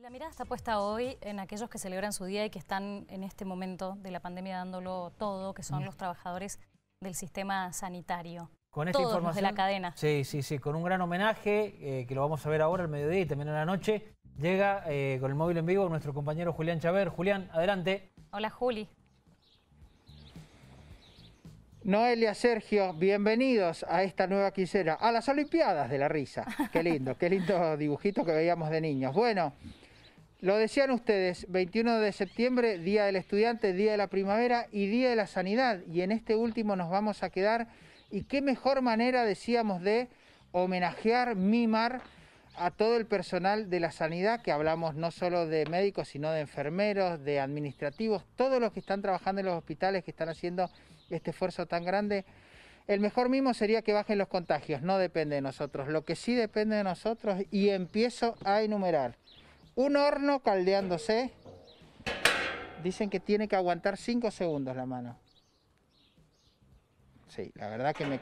Y la mirada está puesta hoy en aquellos que celebran su día y que están en este momento de la pandemia dándolo todo, que son los trabajadores del sistema sanitario. Con esta todos información, los de la cadena. Sí, sí, sí, con un gran homenaje que lo vamos a ver ahora al mediodía y también a la noche. Llega con el móvil en vivo nuestro compañero Julián Cháver. Julián, adelante. Hola, Juli. Noelia, Sergio, bienvenidos a esta nueva quincena, a las Olimpiadas de la Risa. Qué lindo dibujito que veíamos de niños. Bueno, lo decían ustedes, 21 de septiembre, Día del Estudiante, Día de la Primavera y Día de la Sanidad. Y en este último nos vamos a quedar. Y qué mejor manera, decíamos, de homenajear, mimar a todo el personal de la sanidad, que hablamos no solo de médicos, sino de enfermeros, de administrativos, todos los que están trabajando en los hospitales, que están haciendo este esfuerzo tan grande. El mejor mimo sería que bajen los contagios, no depende de nosotros. Lo que sí depende de nosotros, y empiezo a enumerar. Un horno caldeándose, dicen que tiene que aguantar 5 segundos la mano. Sí, la verdad que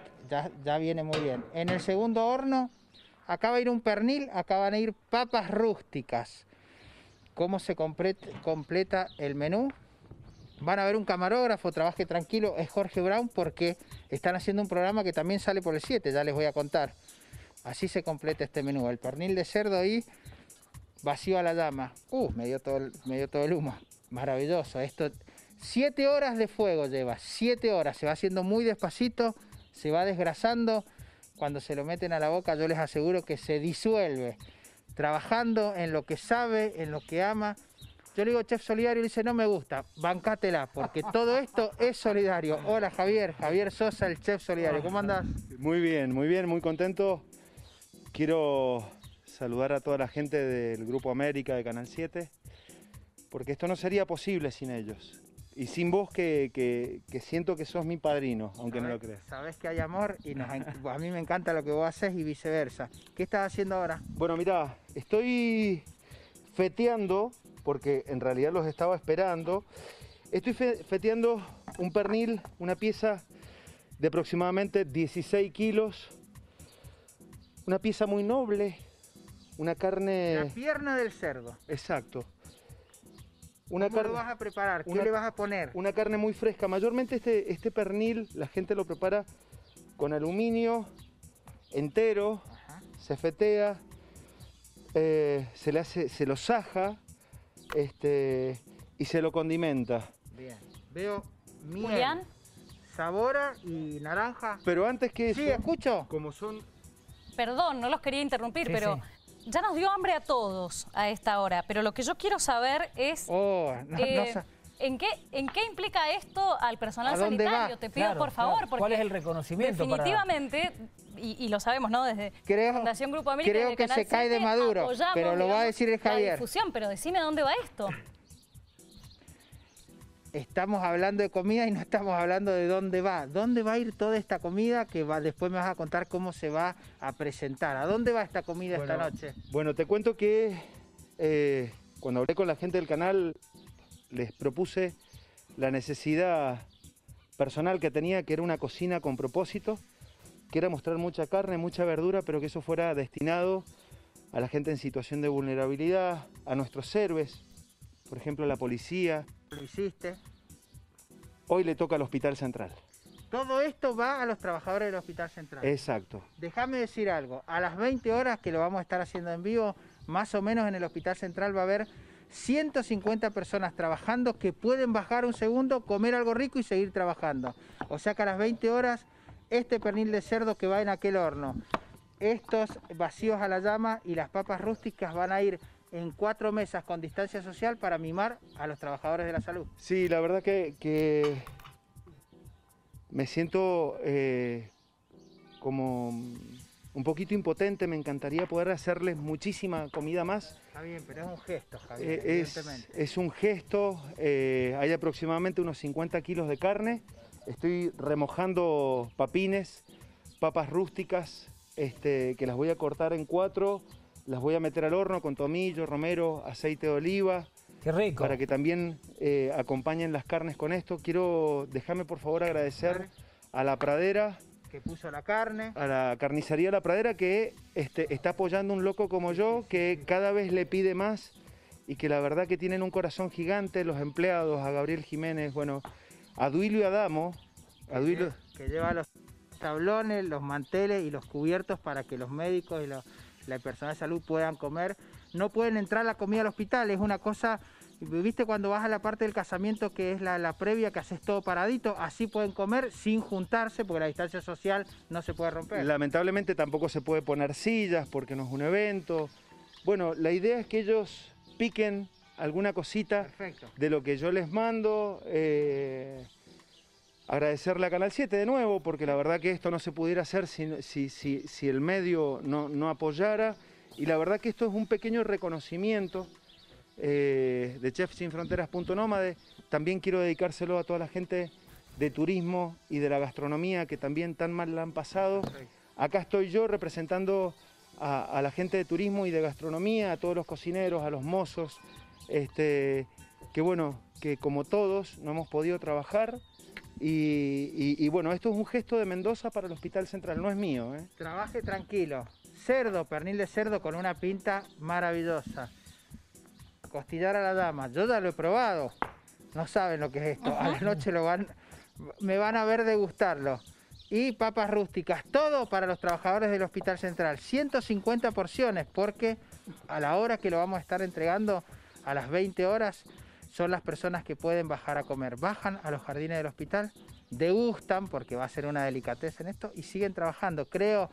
ya viene muy bien. En el segundo horno, acaba de ir un pernil, acaban de ir papas rústicas. ¿Cómo se completa el menú? Van a ver un camarógrafo, trabaje tranquilo, es Jorge Brown, porque están haciendo un programa que también sale por el 7, ya les voy a contar. Así se completa este menú, el pernil de cerdo y vacío a la llama. Me dio todo el humo, maravilloso esto. 7 horas de fuego lleva, 7 horas, se va haciendo muy despacito, se va desgrasando. Cuando se lo meten a la boca, yo les aseguro que se disuelve. Trabajando en lo que sabe, en lo que ama. Yo le digo chef solidario, le dice, no me gusta, bancátela, porque todo esto es solidario. Hola, Javier, Javier Sosa, el chef solidario, ¿cómo andás? Muy bien, muy contento. Quiero saludar a toda la gente del Grupo América de Canal 7, porque esto no sería posible sin ellos. Y sin vos que siento que sos mi padrino, aunque no lo creas. Sabés que hay amor y a mí me encanta lo que vos haces y viceversa. ¿Qué estás haciendo ahora? Bueno, mirá, estoy feteando, porque en realidad los estaba esperando. Estoy feteando un pernil, una pieza de aproximadamente 16 kilos. Una pieza muy noble, una carne... La pierna del cerdo. Exacto. ¿Cómo lo vas a preparar? ¿Qué le vas a poner? Una carne muy fresca. Mayormente este pernil la gente lo prepara con aluminio entero. Ajá. Se fetea, se lo saja y se lo condimenta. Bien. Veo miel, Julián, sabora y naranja. Pero antes que eso... Sí, escucho. Como son... Perdón, no los quería interrumpir, sí, pero... Sí. Ya nos dio hambre a todos a esta hora, pero lo que yo quiero saber es ¿en qué implica esto al personal sanitario? Va? Te pido, claro, por favor, claro. Porque ¿cuál es el reconocimiento? Definitivamente, para... y lo sabemos, ¿no? Desde Fundación Grupo América, creo que se cae de Maduro, pero lo va a decir el Javier. La difusión, pero decime dónde va esto. Estamos hablando de comida y no estamos hablando de dónde va. ¿Dónde va a ir toda esta comida? Que después me vas a contar cómo se va a presentar. ¿A dónde va esta comida esta noche? Bueno, te cuento que cuando hablé con la gente del canal, les propuse la necesidad personal que tenía, que era una cocina con propósito, que era mostrar mucha carne, mucha verdura, pero que eso fuera destinado a la gente en situación de vulnerabilidad, a nuestros héroes, por ejemplo, a la policía. Lo hiciste. Hoy le toca al Hospital Central. Todo esto va a los trabajadores del Hospital Central. Exacto. Déjame decir algo. A las 20 horas, que lo vamos a estar haciendo en vivo, más o menos en el Hospital Central va a haber 150 personas trabajando que pueden bajar un segundo, comer algo rico y seguir trabajando. O sea que a las 20 horas, este pernil de cerdo que va en aquel horno, estos vacíos a la llama y las papas rústicas van a ir en 4 mesas con distancia social para mimar a los trabajadores de la salud. Sí, la verdad que me siento como un poquito impotente. Me encantaría poder hacerles muchísima comida más. Está bien, pero es un gesto, Javier, evidentemente. Es un gesto. Hay aproximadamente unos 50 kilos de carne. Estoy remojando papines, papas rústicas, que las voy a cortar en 4. Las voy a meter al horno con tomillo, romero, aceite de oliva. ¡Qué rico! Para que también acompañen las carnes con esto. Quiero, déjame por favor agradecer a La Pradera. Que puso la carne. A la carnicería La Pradera, que está apoyando un loco como yo, que cada vez le pide más y que la verdad que tienen un corazón gigante los empleados, a Gabriel Jiménez, bueno, a Duilio y a Damo, a Duilio, que lleva los tablones, los manteles y los cubiertos para que los médicos y la personal de salud puedan comer. No pueden entrar la comida al hospital, es una cosa, viste cuando vas a la parte del casamiento que es la previa, que haces todo paradito, así pueden comer sin juntarse porque la distancia social no se puede romper. Lamentablemente tampoco se puede poner sillas porque no es un evento. Bueno, la idea es que ellos piquen alguna cosita. Perfecto. De lo que yo les mando. Agradecerle a Canal 7 de nuevo, porque la verdad que esto no se pudiera hacer si el medio no apoyara. Y la verdad que esto es un pequeño reconocimiento de chefsinfronteras.nomade. También quiero dedicárselo a toda la gente de turismo y de la gastronomía que también tan mal la han pasado. Acá estoy yo representando a la gente de turismo y de gastronomía, a todos los cocineros, a los mozos, que bueno, que como todos no hemos podido trabajar. Y bueno, esto es un gesto de Mendoza para el Hospital Central, no es mío, ¿eh? Trabaje tranquilo. Cerdo, pernil de cerdo con una pinta maravillosa. Costillar a la dama, yo ya lo he probado. No saben lo que es esto. Ajá. A la noche me van a ver degustarlo. Y papas rústicas, todo para los trabajadores del Hospital Central. 150 porciones, porque a la hora que lo vamos a estar entregando, a las 20 horas... son las personas que pueden bajar a comer. Bajan a los jardines del hospital, degustan, porque va a ser una delicatez en esto, y siguen trabajando. Creo,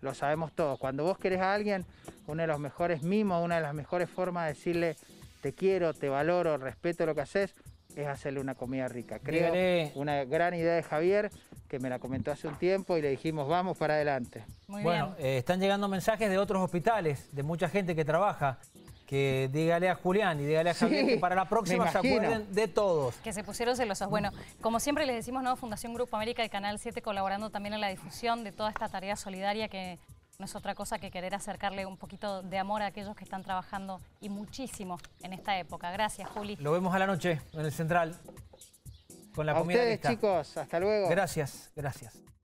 lo sabemos todos, cuando vos querés a alguien, uno de los mejores mimos, una de las mejores formas de decirle te quiero, te valoro, respeto lo que haces, es hacerle una comida rica. Creo, dígale, una gran idea de Javier, que me la comentó hace un tiempo y le dijimos vamos para adelante. Muy bueno, bien. Están llegando mensajes de otros hospitales, de mucha gente que trabaja. Que dígale a Julián y dígale a Javier, sí, que para la próxima se acuerden de todos. Que se pusieron celosos. Bueno, como siempre les decimos, ¿no? Fundación Grupo América y Canal 7 colaborando también en la difusión de toda esta tarea solidaria, que no es otra cosa que querer acercarle un poquito de amor a aquellos que están trabajando y muchísimo en esta época. Gracias, Juli. Lo vemos a la noche en el Central con la comida lista. A ustedes, chicos. Hasta luego. Gracias, gracias.